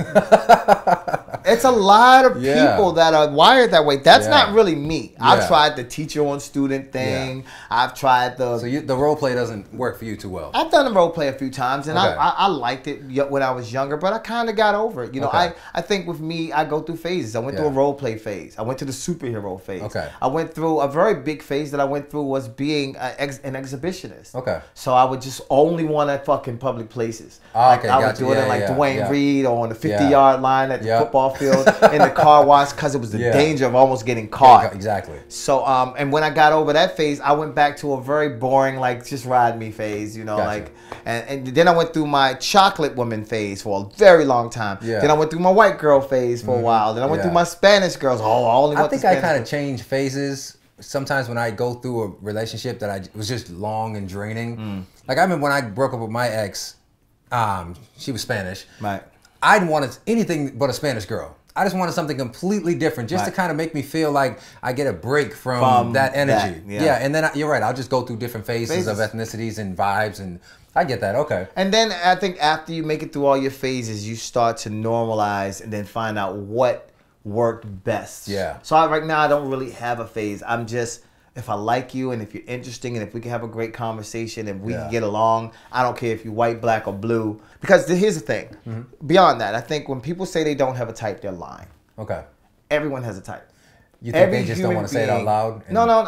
it's a lot of people that are wired that way. That's not really me. Yeah. I've tried the teacher on student thing. Yeah. I've tried the... So the role play doesn't work for you too well. I've done the role play a few times, and I liked it when I was younger, but I kind of got over it. You know, I think with me, I go through phases. I went through a role play phase. I went to the superhero phase. Okay. I went through a very big phase that I went through was being an exhibitionist. Okay. So I would just only want to fucking public places. Oh, okay, like, I would do it in like Dwayne Reed or on the 50-yard line at the football field in the car wash because it was the danger of almost getting caught. Yeah, exactly. So and when I got over that phase, I went back to a very boring, like, just ride me phase, you know. Like and then I went through my chocolate woman phase for a very long time. Then I went through my white girl phase for a while. Then I went through my Spanish girls. I think I kind of change phases sometimes when I go through a relationship that it was just long and draining. Like I remember when I broke up with my ex, she was Spanish. Right. I didn't want anything but a Spanish girl. I just wanted something completely different, just to kind of make me feel like I get a break from that energy. And then you're right, I'll just go through different phases of ethnicities and vibes, and I get that, okay. And then I think after you make it through all your phases, you start to normalize and then find out what worked best. Yeah. So right now, I don't really have a phase. I'm just... If I like you and if you're interesting and if we can have a great conversation and we can get along, I don't care if you're white, black, or blue. Because here's the thing. Beyond that, I think when people say they don't have a type, they're lying. Okay. Everyone has a type. You think they just don't want to say it out loud? No,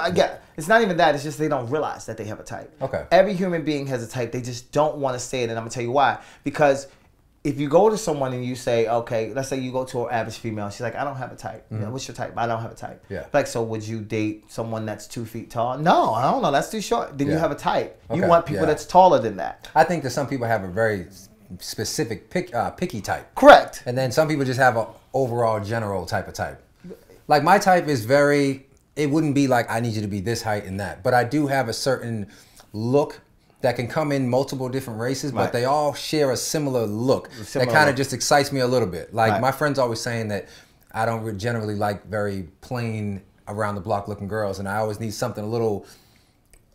it's not even that. It's just they don't realize that they have a type. Okay. Every human being has a type. They just don't want to say it. And I'm going to tell you why. Because if you go to someone and you say, okay, let's say you go to an average female, she's like, I don't have a type. You know, what's your type? I don't have a type. Yeah. Like, so would you date someone that's 2 feet tall? No, I don't know. That's too short. Then you have a type. Okay. You want people that's taller than that. I think that some people have a very specific picky type. Correct. And then some people just have an overall general type of type. Like my type is very, it wouldn't be like I need you to be this height and that, but I do have a certain look that can come in multiple different races, but they all share a similar look. That kind of just excites me a little bit. Like my friend's always saying that I don't generally like very plain around the block looking girls, and I always need something a little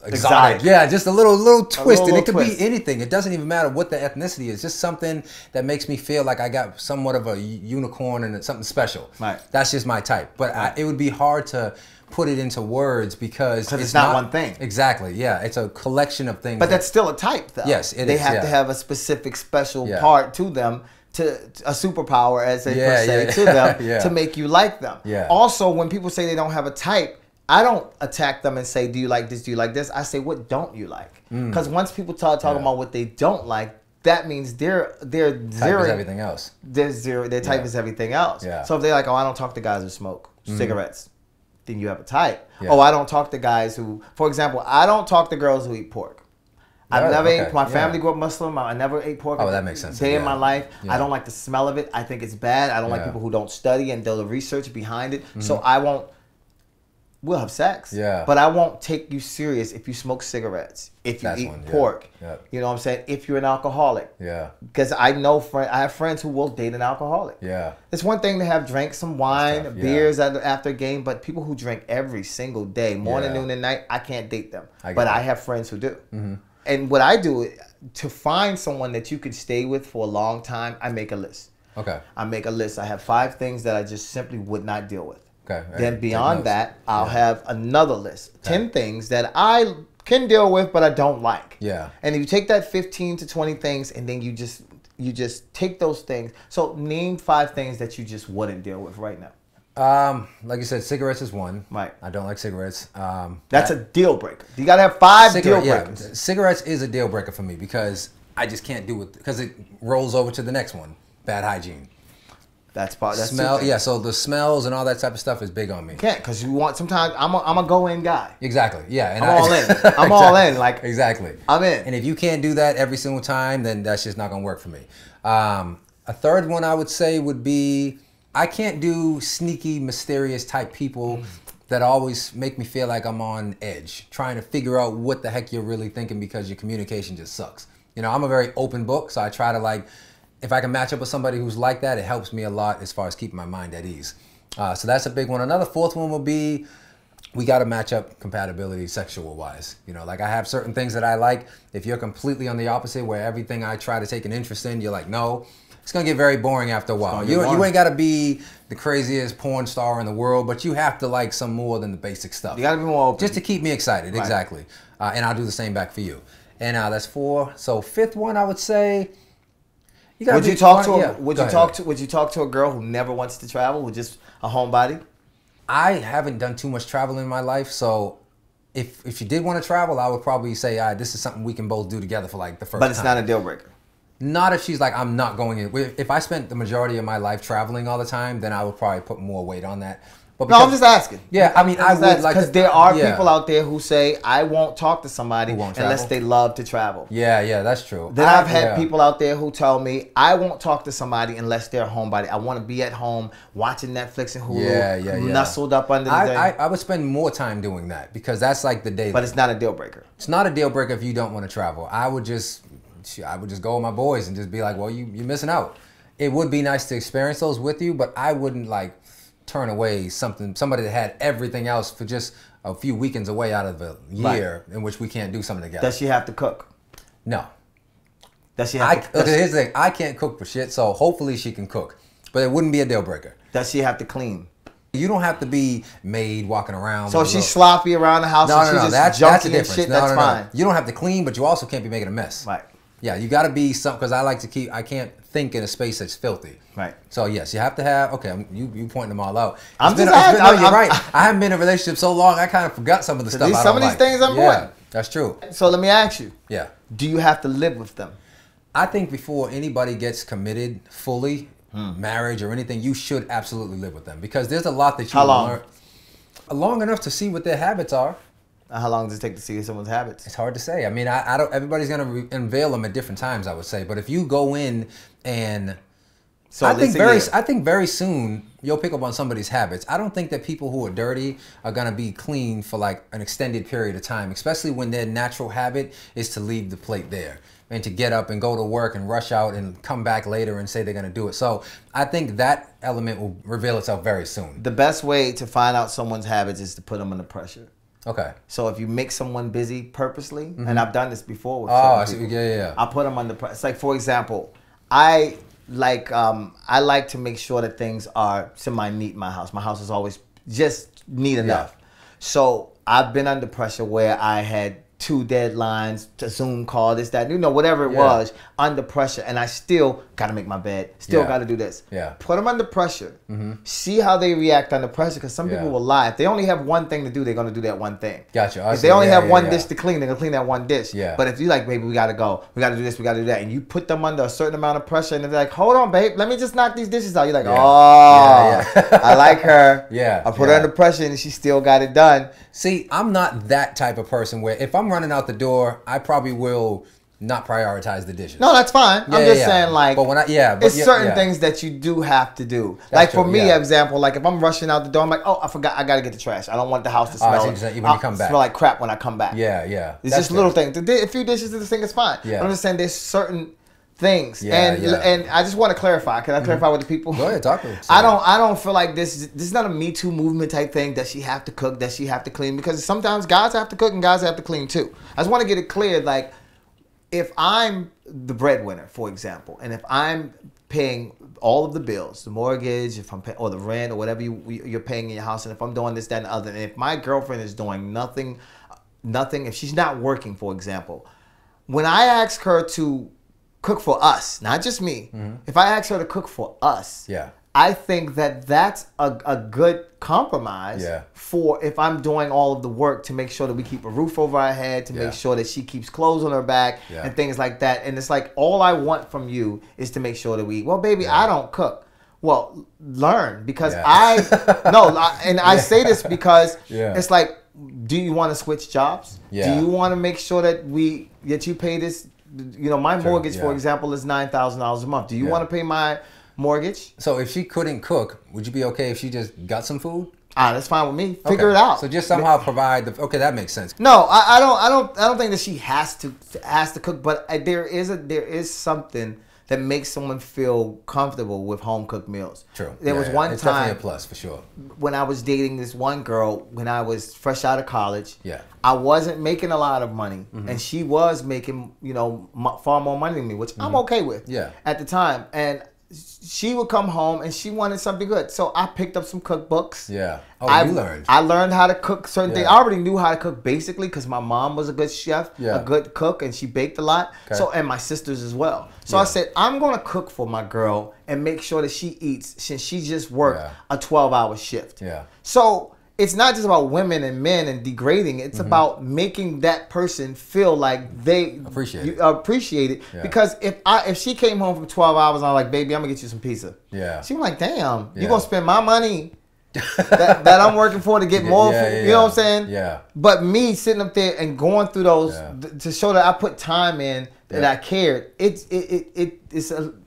exotic. Yeah, just a little twist, and it could be anything. It doesn't even matter what the ethnicity is. Just something that makes me feel like I got somewhat of a unicorn and something special. Right. That's just my type. But it would be hard to put it into words because it's not one thing. Exactly, yeah. It's a collection of things. But that's still a type, though. Yes, it is. They have to have a specific, special part to them, a superpower, as they per se, to them, to make you like them. Yeah. Also, when people say they don't have a type, I don't attack them and say, do you like this, do you like this? I say, what don't you like? Because once people start talking about what they don't like, that means they're type zero. Is everything else. They're zero. Their type is everything else. Yeah. So if they're like, oh, I don't talk to guys who smoke cigarettes, then you have a type. Yeah. Oh, I don't talk to guys who, for example, I don't talk to girls who eat pork. I've never ate, my family grew up Muslim, I never ate pork. Oh, that makes sense. Day in my life, I don't like the smell of it. I think it's bad. I don't like people who don't study and do the research behind it. So I won't, we'll have sex. Yeah. But I won't take you serious if you smoke cigarettes, if you eat pork. Yeah. You know what I'm saying? If you're an alcoholic. Yeah. Because I know I have friends who will date an alcoholic. Yeah. It's one thing to have drank some wine, beers after a game, but people who drink every single day, morning, noon, and night, I can't date them. I have friends who do. And what I do to find someone that you can stay with for a long time, I make a list. Okay. I make a list. I have 5 things that I just simply would not deal with. Okay. Then beyond that, I'll have another list. Okay. 10 things that I can deal with, but I don't like. Yeah. And you take that 15 to 20 things, and then you just take those things. So name 5 things that you just wouldn't deal with right now. Like you said, cigarettes is one. Right. I don't like cigarettes. That's a deal breaker. You gotta have 5 deal breakers. Yeah, cigarettes is a deal breaker for me because I just can't do it because it rolls over to the next one. Bad hygiene. That's part. That's smell. Yeah. So the smells and all that type of stuff is big on me. Yeah, because you want sometimes. I'm a go in guy. Exactly. Yeah. And I'm all in. I'm exactly. all in. Like exactly. I'm in. And if you can't do that every single time, then that's just not gonna work for me. A third one I would say would be I can't do sneaky, mysterious type people that always make me feel like I'm on edge, trying to figure out what the heck you're really thinking because your communication just sucks. You know, I'm a very open book, so I try to like. If I can match up with somebody who's like that, it helps me a lot as far as keeping my mind at ease. So that's a big one. Another fourth one will be, we gotta match up compatibility sexual-wise. You know, like I have certain things that I like. If you're completely on the opposite, where everything I try to take an interest in, you're like, no, it's gonna get very boring after a while. You ain't gotta be the craziest porn star in the world, but you have to like some more than the basic stuff. You gotta be more open. Just to keep me excited, right. Exactly. And I'll do the same back for you. And that's 4. So fifth one, I would say, would you talk to a girl who never wants to travel, who's just a homebody? I haven't done too much traveling in my life, so if you did want to travel, I would probably say, all right, this is something we can both do together for like the first time. But it's not a deal breaker. Not if she's like, I'm not going in. If I spent the majority of my life traveling all the time, then I would probably put more weight on that. But because, no, I'm just asking. Yeah, I mean, I would like because there are people out there who say I won't talk to somebody unless they love to travel. Yeah, yeah, that's true. Then I've had people out there who tell me I won't talk to somebody unless they're a homebody. I want to be at home watching Netflix and Hulu, nestled up under the thing. I would spend more time doing that because that's like the daily. But it's not a deal breaker. It's not a deal breaker if you don't want to travel. I would just go with my boys and just be like, well, you're missing out. It would be nice to experience those with you, but I wouldn't like. Turn away somebody that had everything else for just a few weekends away out of the year in which we can't do something together. Does she have to cook? No. Does she have to cook? Here's the thing. I can't cook for shit, so hopefully she can cook. But it wouldn't be a deal breaker. Does she have to clean? You don't have to be maid walking around. So she's sloppy around the house and she's just junking and shit, that's fine. You don't have to clean, but you also can't be making a mess. Right. Yeah, you gotta be something, because I like to keep, I can't think in a space that's filthy. Right. So yes, you have to have, okay, you pointing them all out. I haven't been in a relationship so long, I kind of forgot some of the stuff I don't like. Some of these things I'm doing. That's true. So let me ask you. Yeah. Do you have to live with them? I think before anybody gets committed fully, marriage or anything, you should absolutely live with them. Because there's a lot that you learn. Long enough to see what their habits are. How long does it take to see someone's habits? It's hard to say. I mean, I don't. Everybody's gonna unveil them at different times, I would say. But if you go in and, so I think very soon you'll pick up on somebody's habits. I don't think that people who are dirty are gonna be clean for like an extended period of time, especially when their natural habit is to leave the plate there and to get up and go to work and rush out and come back later and say they're gonna do it. So I think that element will reveal itself very soon. The best way to find out someone's habits is to put them under pressure. Okay. So if you make someone busy purposely, and I've done this before with people, I put them under pressure. It's like, for example, I like to make sure that things are semi-neat in my house. My house is always just neat enough. Yeah. So I've been under pressure where I had 2 deadlines, a Zoom call, this, that, you know, whatever it was, under pressure. And I still got to make my bed, still got to do this. Yeah. Put them under pressure. See how they react under pressure, because some people will lie. If they only have one thing to do, they're going to do that one thing. Gotcha. If they only have one dish to clean, they're going to clean that one dish. Yeah. But if you like, baby, we got to go. We got to do this. We got to do that. And you put them under a certain amount of pressure, and they're like, hold on, babe, let me just knock these dishes out. You're like, I like her. I put her under pressure, and she still got it done. See, I'm not that type of person where if I'm running out the door, I probably will not prioritize the dishes. No, that's fine. I'm just saying, like, but when I, it's certain things that you do have to do. That's like for me, example, like if I'm rushing out the door, I'm like, oh, I forgot, I gotta get the trash. I don't want the house to smell. I'll smell like crap when I come back. Yeah, yeah. It's just little things. A few dishes in this thing is fine. Yeah. But I'm just saying, there's certain things, and I just want to clarify. Can I clarify with the people? Go ahead, talk to me. I don't feel like this is not a Me Too movement type thing that she have to cook, that she have to clean, because sometimes guys have to cook and guys have to clean too. I just want to get it clear. Like, if I'm the breadwinner, for example, and if I'm paying all of the bills, the mortgage, if I'm paying, or the rent, or whatever you're paying in your house, and if I'm doing this, that, and the other, and if my girlfriend is doing nothing, if she's not working, for example, when I ask her to cook for us, not just me. If I ask her to cook for us, I think that that's a good compromise for if I'm doing all of the work to make sure that we keep a roof over our head, to make sure that she keeps clothes on her back and things like that. And it's like, all I want from you is to make sure that we eat. Well, baby, I don't cook. Well, learn, because I say this because it's like, do you want to switch jobs? Do you want to make sure that you pay this? You know, my mortgage, for example, is $9,000 a month. Do you want to pay my mortgage? So if she couldn't cook, would you be okay if she just got some food? Ah, that's fine with me. Figure it out. So just somehow provide the. Okay, that makes sense. No, I don't think that she has to cook, but there is something that makes someone feel comfortable with home cooked meals. True. There was one time, definitely a plus for sure. When I was dating this one girl, when I was fresh out of college, I wasn't making a lot of money, and she was making, you know, far more money than me, which I'm okay with. At the time, and she would come home and she wanted something good, so I picked up some cookbooks. Oh, you learned. I learned how to cook certain things. I already knew how to cook basically because my mom was a good chef, a good cook, and she baked a lot. So, and my sisters as well. So I said, I'm gonna cook for my girl and make sure that she eats, since she just worked a 12-hour shift. So it's not just about women and men and degrading. It's about making that person feel like they appreciate it. Because if she came home from 12 hours and I'm like, baby, I'm gonna get you some pizza. She was like, damn, you gonna spend my money that I'm working for to get more food, you know what I'm saying? But me sitting up there and going through those to show that I put time in, that I cared. It's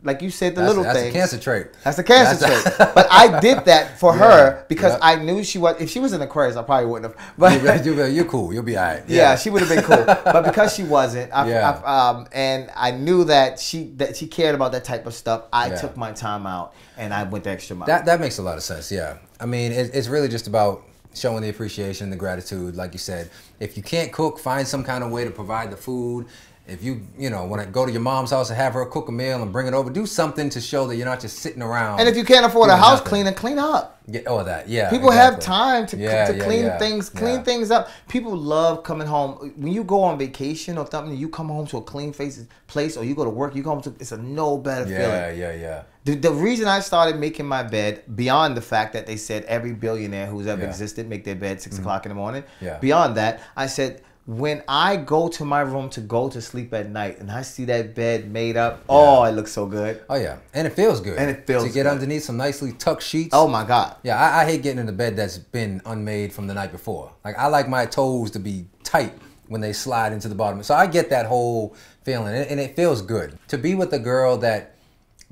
like you said, that's little things. That's a cancer trait. That's a cancer trait. But I did that for her because I knew she was. If she was in Aquarius, I probably wouldn't have. But you're cool. You'll be all right. Yeah, she would have been cool. But because she wasn't, and I knew that she cared about that type of stuff. I took my time out and I went the extra mile. That makes a lot of sense. Yeah, I mean, it's really just about showing the appreciation, the gratitude, like you said. If you can't cook, find some kind of way to provide the food. If you know, when I go to your mom's house and have her cook a meal and bring it over, do something to show that you're not just sitting around. And if you can't afford a house cleaner, clean up. People have time to clean things, clean things up. People love coming home. When you go on vacation or something, you come home to a clean place, or you go to work, you go home to, it's a no better feeling. The reason I started making my bed, beyond the fact that they said every billionaire who's ever existed make their bed 6 o'clock in the morning. Beyond that, I said, when I go to my room to go to sleep at night and I see that bed made up, oh, it looks so good. Oh, yeah. And it feels good. And it feels good. To get underneath some nicely tucked sheets. Oh, my God. Yeah, I hate getting in a bed that's been unmade from the night before. Like, I like my toes to be tight when they slide into the bottom. So I get that whole feeling, and it feels good. To be with a girl that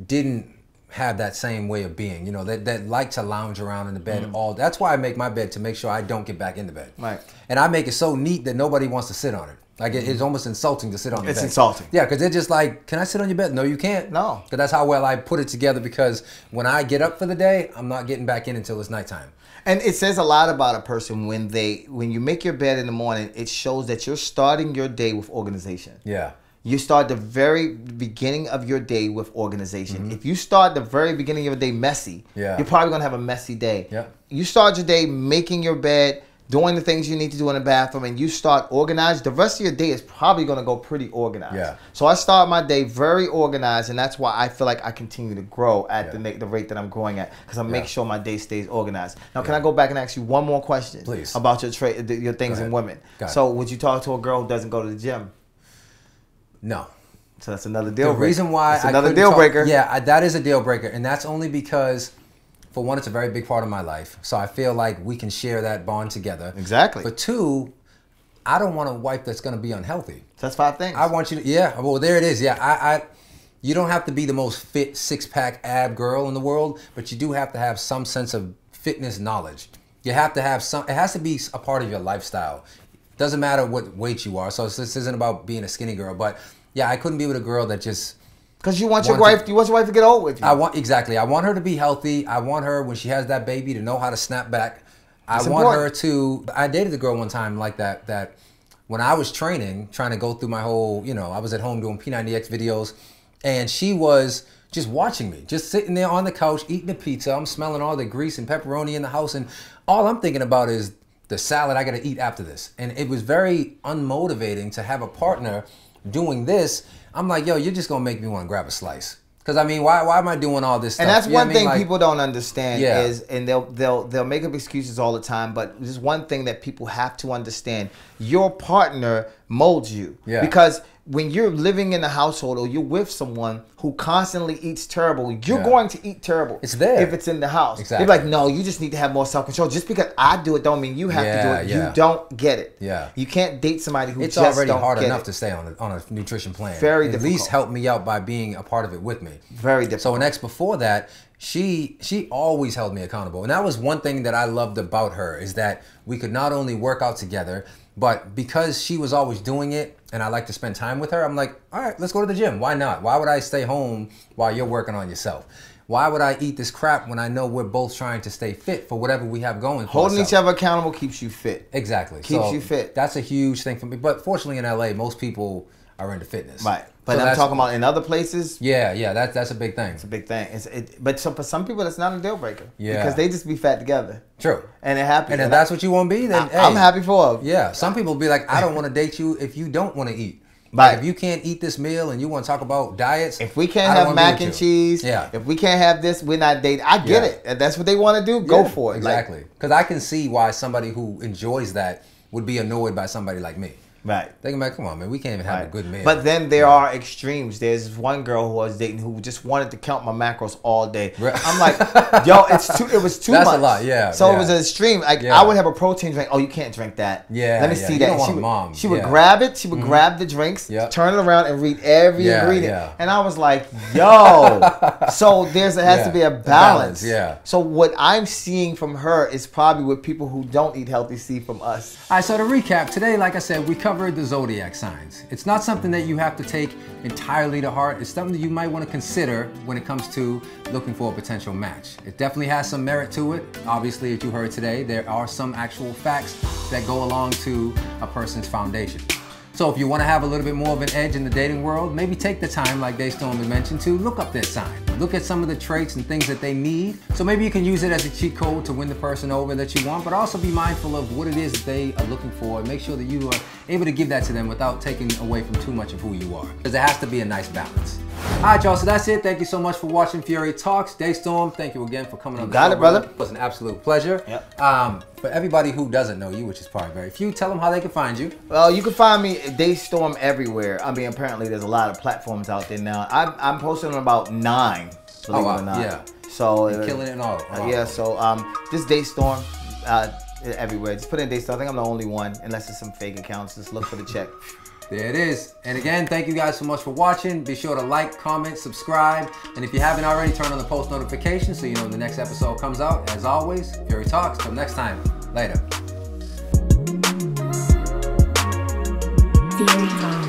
didn't have that same way of being, you know, that like to lounge around in the bed all. That's why I make my bed, to make sure I don't get back in the bed. Right. And I make it so neat that nobody wants to sit on it. Like it's almost insulting to sit on the bed. It's insulting. Yeah, because they're just like, can I sit on your bed? No, you can't. No. Because that's how well I put it together, because when I get up for the day, I'm not getting back in until it's nighttime. And it says a lot about a person when you make your bed in the morning, it shows that you're starting your day with organization. Yeah. You start the very beginning of your day with organization. If you start the very beginning of your day messy, you're probably gonna have a messy day. You start your day making your bed, doing the things you need to do in the bathroom, and you start organized, the rest of your day is probably gonna go pretty organized. So I start my day very organized, and that's why I feel like I continue to grow at the rate that I'm growing at, because I make sure my day stays organized. Now, can I go back and ask you one more question? Please. About your things in women. So would you talk to a girl who doesn't go to the gym? No. So that's another deal breaker. The reason why it's another deal breaker. Yeah, that is a deal breaker. And that's only because, for one, it's a very big part of my life. So I feel like we can share that bond together. Exactly. For two, I don't want a wife that's going to be unhealthy. That's 5 things. I want you to, well, there it is. You don't have to be the most fit 6-pack ab girl in the world, but you do have to have some sense of fitness knowledge. You have to have some, it has to be a part of your lifestyle. Doesn't matter what weight you are, so this isn't about being a skinny girl. But yeah, I couldn't be with a girl that just because you want your wife to get old with you. I want her to be healthy. I want her, when she has that baby, to know how to snap back. I dated a girl one time like that. That when I was training, trying to go through my whole, you know, I was at home doing P90X videos, and she was just watching me, just sitting there on the couch eating a pizza. I'm smelling all the grease and pepperoni in the house, and all I'm thinking about is the salad I gotta eat after this. And it was very unmotivating to have a partner doing this. I'm like, yo, you're just gonna make me wanna grab a slice. Because I mean, why am I doing all this stuff? And that's one thing people don't understand is, and they'll make up excuses all the time, but there's one thing that people have to understand. Your partner molds you. Yeah. Because when you're living in a household or you're with someone who constantly eats terrible, you're going to eat terrible. It's there. If it's in the house. Exactly. They're like, no, you just need to have more self-control. Just because I do it don't mean you have to do it. You don't get it. Yeah. You can't date somebody who just don't get it. It's already hard enough to stay on a nutrition plan. Very difficult. At least help me out by being a part of it with me. Very difficult. So an ex before that, she always held me accountable. And that was one thing that I loved about her, is that we could not only work out together, but because she was always doing it and I like to spend time with her, I'm like, all right, let's go to the gym. Why not? Why would I stay home while you're working on yourself? Why would I eat this crap when I know we're both trying to stay fit for whatever we have going for ourselves? Holding each other accountable keeps you fit. Exactly. Keeps you fit. That's a huge thing for me. But fortunately in LA, most people are into fitness. Right. But I'm talking about in other places. Yeah, yeah, that's a big thing. It's a big thing. But so for some people, that's not a deal breaker. Yeah. Because they just be fat together. True. And it happens. And if that's what you want to be, then hey, I'm happy for it. Yeah. Some people be like, I don't want to date you if you don't want to eat. Like, if you can't eat this meal and you want to talk about diets, if we can't have mac and cheese, if we can't have this, we're not dating. I get it. If that's what they want to do, go for it. Exactly. Because I can see why somebody who enjoys that would be annoyed by somebody like me. Right. Thinking about, come on, man, we can't even have a good meal. But then there are extremes. There's one girl who I was dating who just wanted to count my macros all day. Right. I'm like, yo, it was too much. That's a lot, yeah. So it was an extreme. Like, I would have a protein drink. Oh, you can't drink that. Yeah, let me see that. She would grab it. She would grab the drinks, turn it around, and read every ingredient. Yeah. And I was like, yo. So there has to be a balance. So what I'm seeing from her is probably what people who don't eat healthy see from us. All right, so to recap, today, like I said, we covered the zodiac signs. It's not something that you have to take entirely to heart. It's something that you might want to consider when it comes to looking for a potential match. It definitely has some merit to it. Obviously, as you heard today, there are some actual facts that go along to a person's foundation. So if you want to have a little bit more of an edge in the dating world, maybe take the time, like Destorm had mentioned, to look up their sign. Look at some of the traits and things that they need. So maybe you can use it as a cheat code to win the person over that you want, but also be mindful of what it is that they are looking for and make sure that you are able to give that to them without taking away from too much of who you are. Because there has to be a nice balance. All right, y'all, so that's it. Thank you so much for watching Fury Talks. Destorm, thank you again for coming on the show. Got it, brother. It was an absolute pleasure. Yep. For everybody who doesn't know you, which is probably very few, tell them how they can find you. Well, you can find me Destorm everywhere. I mean, apparently there's a lot of platforms out there now. I'm posting on about 9, believe it or not. Yeah. So you're killing it and all. Yeah. So just Destorm everywhere. Just put in Destorm. I think I'm the only one, unless it's some fake accounts. Just look for the check. There it is. And again, thank you guys so much for watching. Be sure to like, comment, subscribe. And if you haven't already, turn on the post notifications so you know when the next episode comes out. As always, Fury Talks. Till next time. Later. Fury Talks.